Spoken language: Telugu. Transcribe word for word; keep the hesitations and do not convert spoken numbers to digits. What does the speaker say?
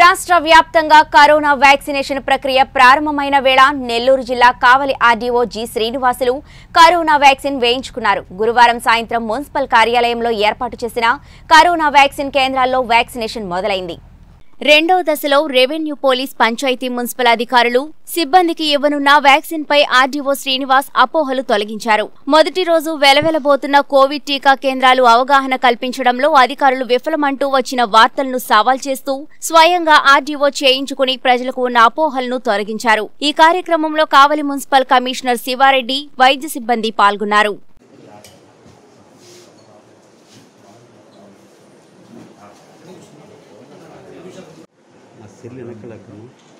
రాష్ట్ర వ్యాప్తంగా కరోనా వ్యాక్సినేషన్ ప్రక్రియ ప్రారంభమైన వేళ నెల్లూరు జిల్లా Kavali RDO G Srinivasulu corona vaccine వేయించుకున్నారు. గురువారం సాయంత్రం మున్సిపల్ కార్యాలయంలో ఏర్పాటు చేసిన కరోనా వ్యాక్సిన్ కేంద్రాల్లో వ్యాక్సినేషన్ మొదలైంది. రెండో దశలో రెవెన్యూ పోలీస్ పంచాయతీ మున్సిపల్ అధికారులు సిబ్బందికి ఇవ్వనున్న వ్యాక్సిన్ పై ఆర్డీఓ శ్రీనివాస్ అపోహలు తొలగించారు. మొదటి రోజు వెలవెలబోతున్న కోవిడ్ టీకా కేంద్రాలు అవగాహన కల్పించడంలో అధికారులు విఫలమంటూ వచ్చిన వార్తలను సవాల్ చేస్తూ స్వయంగా ఆర్డీఓ చేయించుకుని ప్రజలకు ఉన్న అపోహలను తొలగించారు. ఈ కార్యక్రమంలో కావలి మున్సిపల్ కమిషనర్ శివారెడ్డి, వైద్య సిబ్బంది పాల్గొన్నారు. Sirle na kala kamo.